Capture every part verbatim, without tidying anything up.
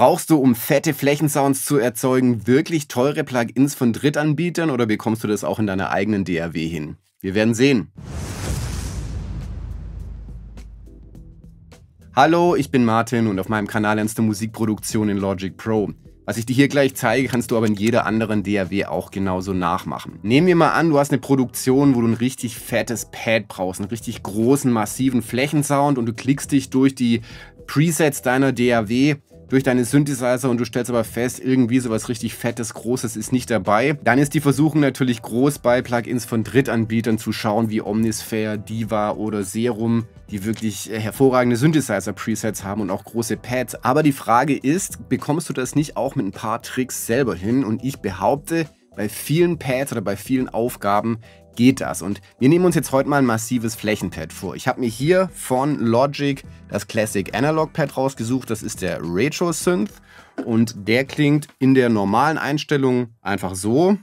Brauchst du, um fette Flächensounds zu erzeugen, wirklich teure Plugins von Drittanbietern oder bekommst du das auch in deiner eigenen D A W hin? Wir werden sehen. Hallo, ich bin Martin und auf meinem Kanal lernst du Musikproduktion in Logic Pro. Was ich dir hier gleich zeige, kannst du aber in jeder anderen D A W auch genauso nachmachen. Nehmen wir mal an, du hast eine Produktion, wo du ein richtig fettes Pad brauchst, einen richtig großen, massiven Flächensound und du klickst dich durch die Presets deiner D A W, durch deine Synthesizer und du stellst aber fest, irgendwie sowas richtig fettes, großes ist nicht dabei. Dann ist die Versuchung natürlich groß, bei Plugins von Drittanbietern zu schauen, wie Omnisphere, Diva oder Serum, die wirklich hervorragende Synthesizer-Presets haben und auch große Pads. Aber die Frage ist, bekommst du das nicht auch mit ein paar Tricks selber hin? Und ich behaupte, bei vielen Pads oder bei vielen Aufgaben geht das. Und wir nehmen uns jetzt heute mal ein massives Flächenpad vor. Ich habe mir hier von Logic das Classic Analog Pad rausgesucht. Das ist der Retro-Synth und der klingt in der normalen Einstellung einfach so.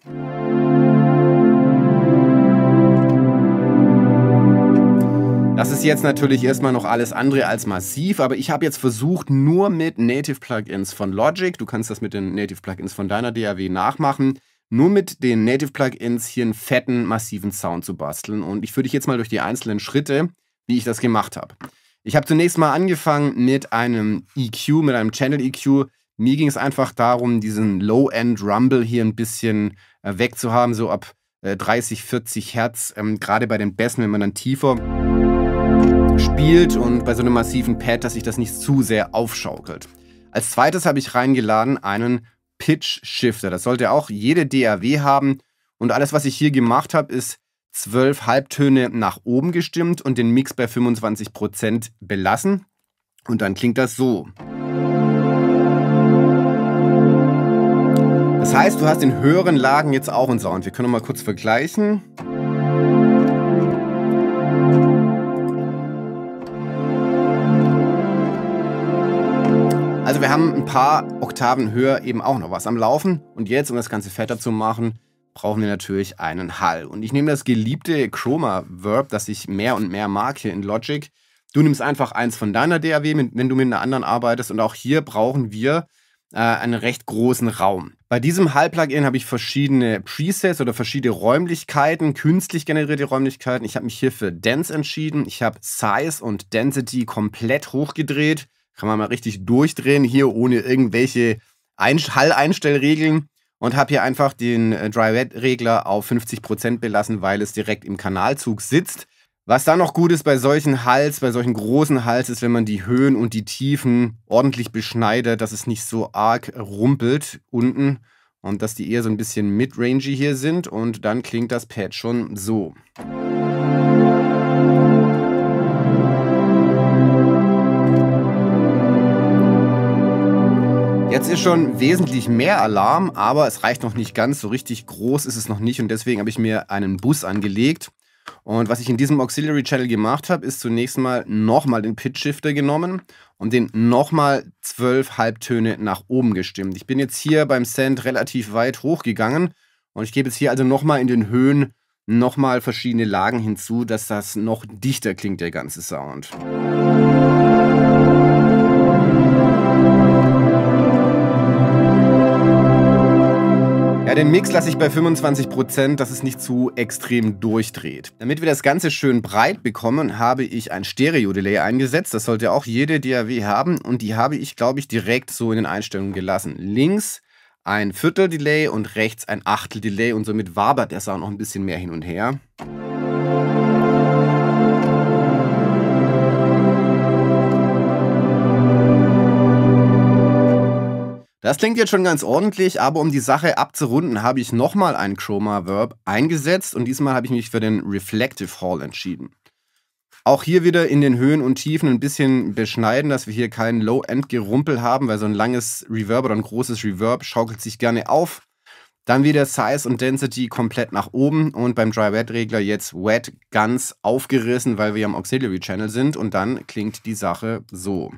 Das ist jetzt natürlich erstmal noch alles andere als massiv, aber ich habe jetzt versucht, nur mit Native Plugins von Logic, du kannst das mit den Native Plugins von deiner D A W nachmachen, nur mit den Native Plugins hier einen fetten, massiven Sound zu basteln. Und ich führe dich jetzt mal durch die einzelnen Schritte, wie ich das gemacht habe. Ich habe zunächst mal angefangen mit einem E Q, mit einem Channel E Q. Mir ging es einfach darum, diesen Low-End-Rumble hier ein bisschen äh, wegzuhaben, so ab äh, dreißig, vierzig Hertz, ähm, gerade bei den Bässen, wenn man dann tiefer spielt und bei so einem massiven Pad, dass sich das nicht zu sehr aufschaukelt. Als zweites habe ich reingeladen einen Pitch Shifter. Das sollte auch jede D A W haben. Und alles, was ich hier gemacht habe, ist zwölf Halbtöne nach oben gestimmt und den Mix bei fünfundzwanzig Prozent belassen. Und dann klingt das so. Das heißt, du hast in höheren Lagen jetzt auch einen Sound. Wir können noch mal kurz vergleichen. Also wir haben ein paar Oktaven höher eben auch noch was am Laufen. Und jetzt, um das Ganze fetter zu machen, brauchen wir natürlich einen Hall. Und ich nehme das geliebte Chroma-Verb, das ich mehr und mehr mag hier in Logic. Du nimmst einfach eins von deiner D A W, wenn du mit einer anderen arbeitest. Und auch hier brauchen wir äh, einen recht großen Raum. Bei diesem Hall-Plugin habe ich verschiedene Presets oder verschiedene Räumlichkeiten, künstlich generierte Räumlichkeiten. Ich habe mich hier für Dense entschieden. Ich habe Size und Density komplett hochgedreht. Kann man mal richtig durchdrehen, hier ohne irgendwelche Hall-Einstellregeln. Und habe hier einfach den Dry-Wet-Regler auf fünfzig Prozent belassen, weil es direkt im Kanalzug sitzt. Was dann noch gut ist bei solchen Halls, bei solchen großen Halls, ist, wenn man die Höhen und die Tiefen ordentlich beschneidet, dass es nicht so arg rumpelt unten und dass die eher so ein bisschen mid-rangey hier sind. Und dann klingt das Pad schon so. Jetzt ist schon wesentlich mehr Alarm, aber es reicht noch nicht ganz. So richtig groß ist es noch nicht und deswegen habe ich mir einen Bus angelegt. Und was ich in diesem Auxiliary Channel gemacht habe, ist zunächst mal nochmal den Pitch Shifter genommen und den nochmal zwölf Halbtöne nach oben gestimmt. Ich bin jetzt hier beim Send relativ weit hochgegangen und ich gebe jetzt hier also nochmal in den Höhen nochmal verschiedene Lagen hinzu, dass das noch dichter klingt, der ganze Sound. Den Mix lasse ich bei fünfundzwanzig Prozent, dass es nicht zu extrem durchdreht. Damit wir das Ganze schön breit bekommen, habe ich ein Stereo-Delay eingesetzt. Das sollte auch jede D A W haben und die habe ich, glaube ich, direkt so in den Einstellungen gelassen. Links ein Viertel-Delay und rechts ein Achtel-Delay und somit wabert der Sound noch ein bisschen mehr hin und her. Das klingt jetzt schon ganz ordentlich, aber um die Sache abzurunden, habe ich nochmal einen Chroma-Verb eingesetzt und diesmal habe ich mich für den Reflective Hall entschieden. Auch hier wieder in den Höhen und Tiefen ein bisschen beschneiden, dass wir hier keinen Low-End-Gerumpel haben, weil so ein langes Reverb oder ein großes Reverb schaukelt sich gerne auf. Dann wieder Size und Density komplett nach oben und beim Dry-Wet-Regler jetzt Wet ganz aufgerissen, weil wir am Auxiliary Channel sind und dann klingt die Sache so.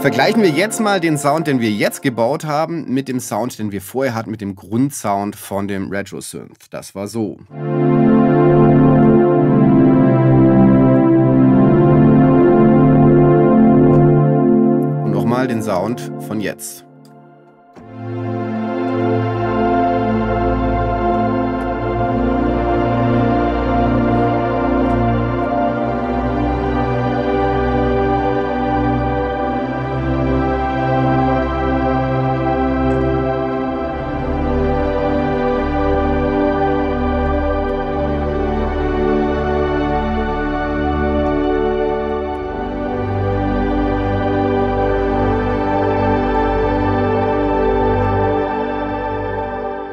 Vergleichen wir jetzt mal den Sound, den wir jetzt gebaut haben, mit dem Sound, den wir vorher hatten, mit dem Grundsound von dem Retro-Synth. Das war so. Und nochmal den Sound von jetzt.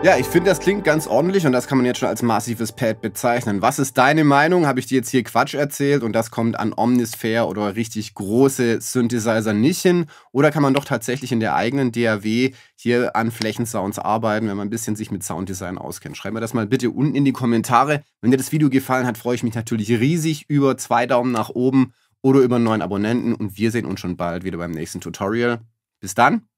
Ja, ich finde, das klingt ganz ordentlich und das kann man jetzt schon als massives Pad bezeichnen. Was ist deine Meinung? Habe ich dir jetzt hier Quatsch erzählt und das kommt an Omnisphere oder richtig große Synthesizer nicht hin? Oder kann man doch tatsächlich in der eigenen D A W hier an Flächensounds arbeiten, wenn man ein bisschen sich mit Sounddesign auskennt? Schreibt mir das mal bitte unten in die Kommentare. Wenn dir das Video gefallen hat, freue ich mich natürlich riesig über zwei Daumen nach oben oder über neuen Abonnenten und wir sehen uns schon bald wieder beim nächsten Tutorial. Bis dann!